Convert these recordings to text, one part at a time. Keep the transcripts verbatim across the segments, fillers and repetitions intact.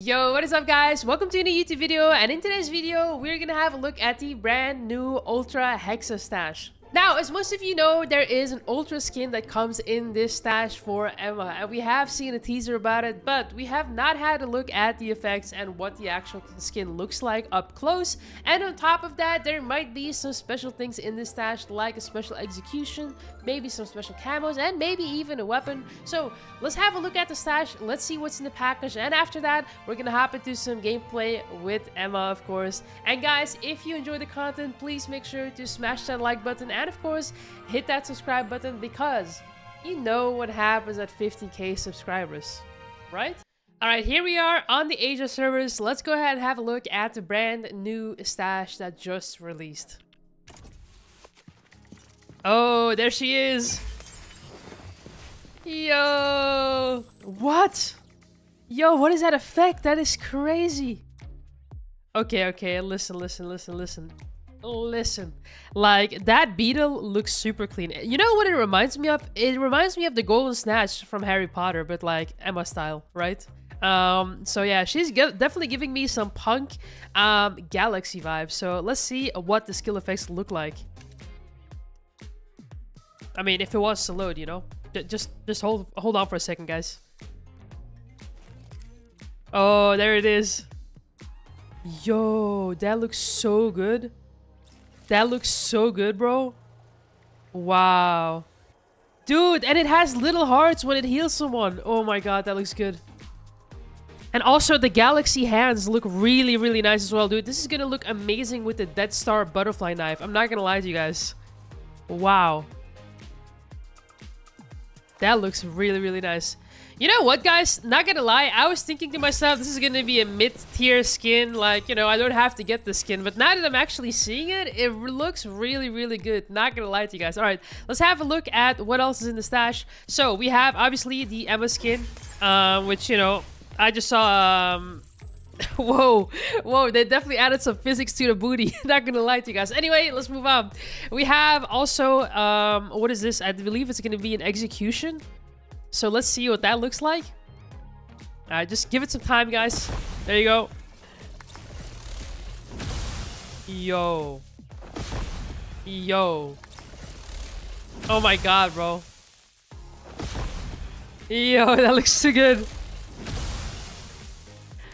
Yo, what is up guys? Welcome to a new YouTube video, and in today's video we're gonna have a look at the brand new Ultra Hexa stash. Now, as most of you know, there is an Ultra skin that comes in this stash for Emma, and we have seen a teaser about it, but we have not had a look at the effects and what the actual skin looks like up close. And on top of that, there might be some special things in this stash, like a special execution, maybe some special camos, and maybe even a weapon. So let's have a look at the stash, let's see what's in the package, and after that, we're gonna hop into some gameplay with Emma, of course. And guys, if you enjoy the content, please make sure to smash that like button, and of course hit that subscribe button, because you know what happens at fifty K subscribers, right? Alright, here we are on the Asia servers. Let's go ahead and have a look at the brand new stash that just released. Oh, there she is. Yo, what? Yo, what is that effect? That is crazy. Okay, okay, listen, listen, listen, listen. Listen, like, that beetle looks super clean. You know what it reminds me of? It reminds me of the Golden Snitch from Harry Potter, but like Emma style, right? Um, so yeah, she's definitely giving me some punk um, galaxy vibes. So let's see what the skill effects look like. I mean, if it was to load, you know, just just hold hold on for a second, guys. Oh, there it is. Yo, that looks so good. That looks so good, bro. Wow. Dude, and it has little hearts when it heals someone. Oh my god, that looks good. And also, the galaxy hands look really, really nice as well, dude. This is gonna look amazing with the Death Star butterfly knife. I'm not gonna lie to you guys. Wow. That looks really, really nice. You know what, guys? Not gonna lie, I was thinking to myself, this is gonna be a mid-tier skin. Like, you know, I don't have to get the skin. But now that I'm actually seeing it, it looks really, really good. Not gonna lie to you guys. All right, let's have a look at what else is in the stash. So, we have, obviously, the Emma skin. Um, which, you know, I just saw... Um, whoa, whoa, they definitely added some physics to the booty. Not gonna lie to you guys. Anyway, let's move on. We have also... Um, what is this? I believe it's gonna be an execution. So let's see what that looks like. Alright, just give it some time, guys. There you go. Yo. Yo. Oh my god, bro. Yo, that looks too good.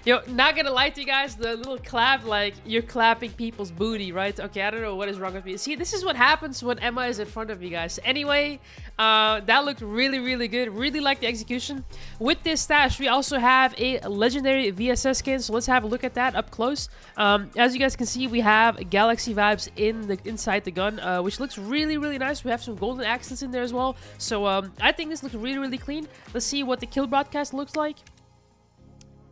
Yo, not gonna lie to you guys, the little clap, like, you're clapping people's booty, right? Okay, I don't know what is wrong with me. See, this is what happens when Emma is in front of you guys. Anyway, uh, that looked really, really good. Really like the execution. With this stash, we also have a legendary V S S skin, so let's have a look at that up close. Um, as you guys can see, we have galaxy vibes in the inside the gun, uh, which looks really, really nice. We have some golden accents in there as well. So, um, I think this looks really, really clean. Let's see what the kill broadcast looks like.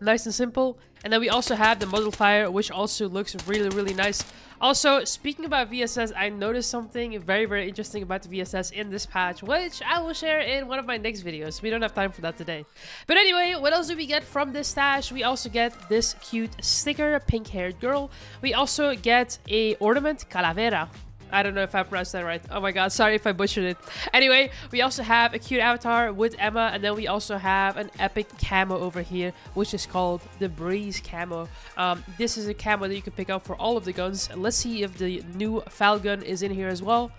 Nice and simple. And then we also have the modifier, which also looks really, really nice. Also, speaking about V S S, I noticed something very, very interesting about the V S S in this patch, which I will share in one of my next videos. We don't have time for that today. But anyway, what else do we get from this stash? We also get this cute sticker, pink-haired girl. We also get a ornament, Calavera. I don't know if I pronounced that right. Oh my god, sorry if I butchered it. Anyway, we also have a cute avatar with Emma, and then we also have an epic camo over here, which is called the Breeze Camo. Um, this is a camo that you can pick up for all of the guns. Let's see if the new F A L gun is in here as well.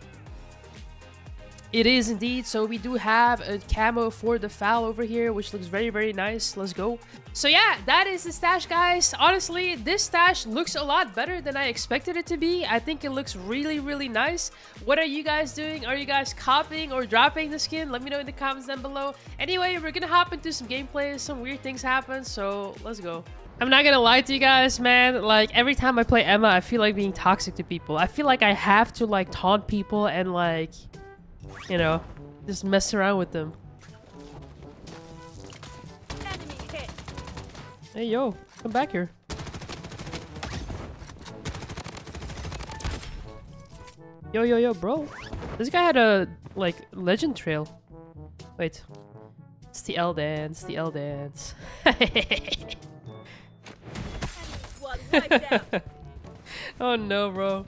It is indeed. So we do have a camo for the F A L over here, which looks very, very nice. Let's go. So yeah, that is the stash, guys. Honestly, this stash looks a lot better than I expected it to be. I think it looks really, really nice. What are you guys doing? Are you guys copying or dropping the skin? Let me know in the comments down below. Anyway, we're gonna hop into some gameplay. Some weird things happen, so let's go. I'm not gonna lie to you guys, man. Like, every time I play Emma, I feel like being toxic to people. I feel like I have to, like, taunt people and, like... you know, just mess around with them. Hey, yo, come back here. Yo, yo, yo, bro. This guy had a, like, legend trail. Wait. It's the L dance, the L dance. Oh, no, bro.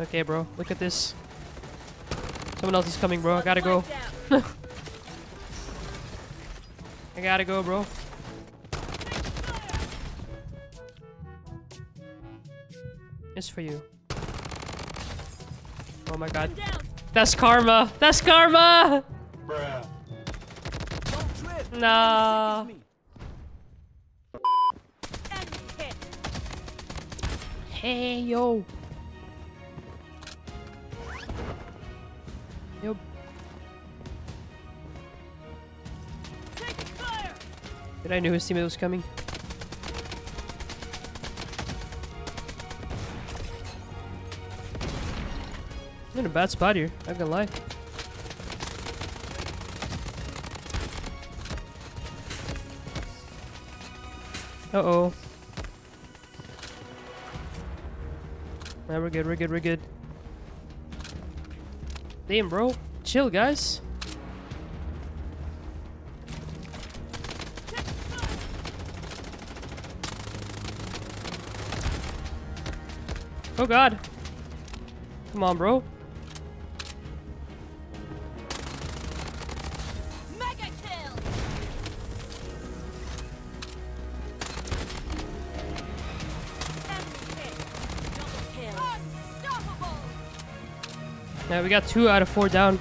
Okay, bro. Look at this. Someone else is coming, bro. I gotta go. I gotta go, bro. It's for you. Oh my god. That's karma. That's karma! Bruh. Nah. Hey, yo. Yo. Did I knew his teammate was coming? I'm in a bad spot here, I'm not gonna lie. Uh-oh. Nah, we're good, we're good, we're good. Damn, bro. Chill, guys. Oh, God. Come on, bro. Yeah, we got two out of four down.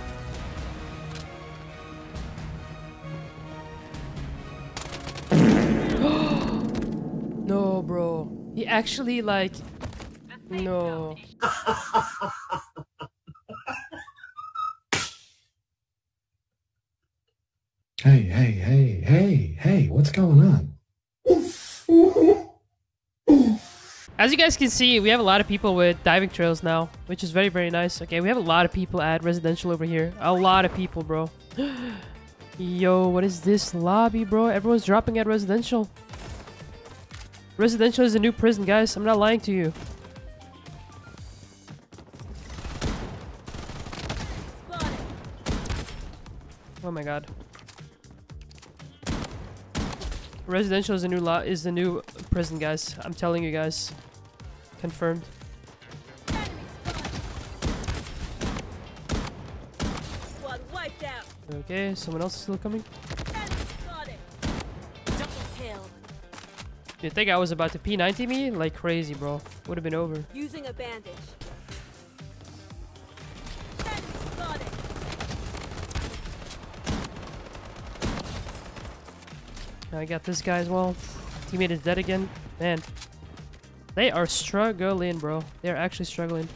No, bro. He actually, like... No. Hey, hey, hey, hey, hey, what's going on? As you guys can see, we have a lot of people with diving trails now, which is very, very nice. Okay, we have a lot of people at residential over here. A lot of people, bro. Yo, what is this lobby, bro? Everyone's dropping at residential. Residential is a new prison, guys. I'm not lying to you. Oh my god. Residential is a new lot is the new prison, guys. I'm telling you guys. Confirmed. Okay, someone else is still coming. You think I was about to P ninety me? Like crazy, bro. Would have been over. Using a bandage. I got this guy as well. Teammate is dead again. Man, they are struggling, bro. They are actually struggling.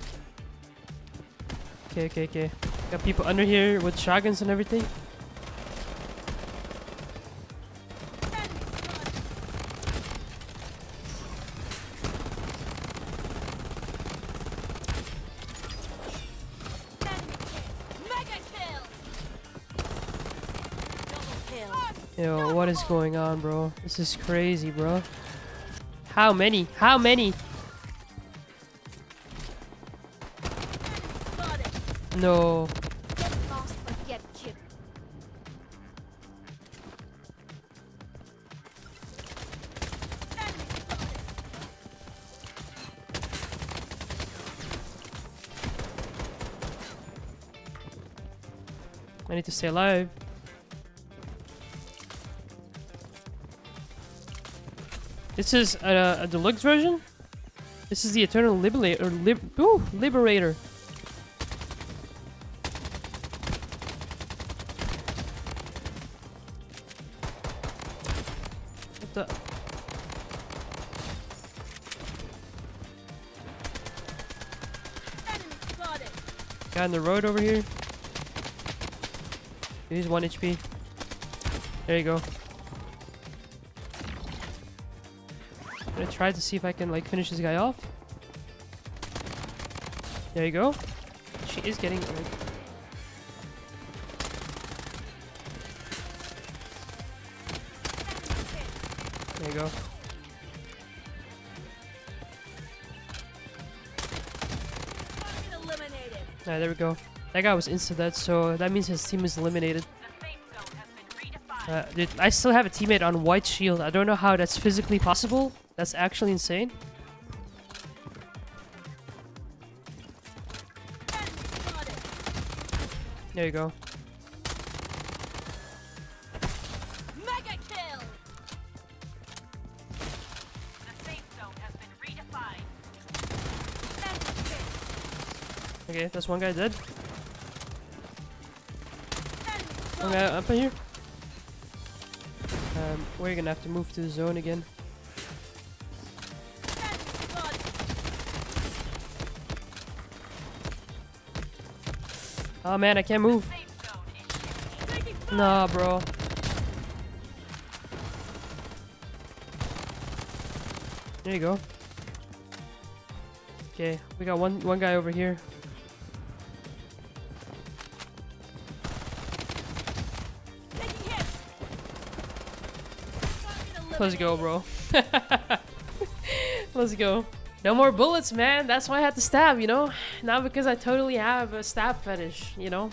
Okay, okay, okay. Got people under here with shotguns and everything. Yo, what is going on, bro? This is crazy, bro. How many? How many? No. Get lost or get kicked. I need to stay alive. This is a, a deluxe version. This is the Eternal Liberator. Lib Ooh, Liberator. What the? Guy on the road over here. He's one H P. There you go. I'm gonna try to see if I can, like, finish this guy off. There you go. She is getting... Like... There you go. Alright, there we go. That guy was insta-dead, so that means his team is eliminated. Uh, dude, I still have a teammate on white shield. I don't know how that's physically possible. That's actually insane. There you go. Mega kill. The safe zone has been redefined. Okay, that's one guy dead. One guy up in here. Um, we're gonna have to move to the zone again. Oh man, I can't move. Nah, bro. There you go. Okay, we got one one guy over here. Let's go, bro. Let's go. No more bullets, man. That's why I had to stab, you know? Not because I totally have a stab fetish, you know?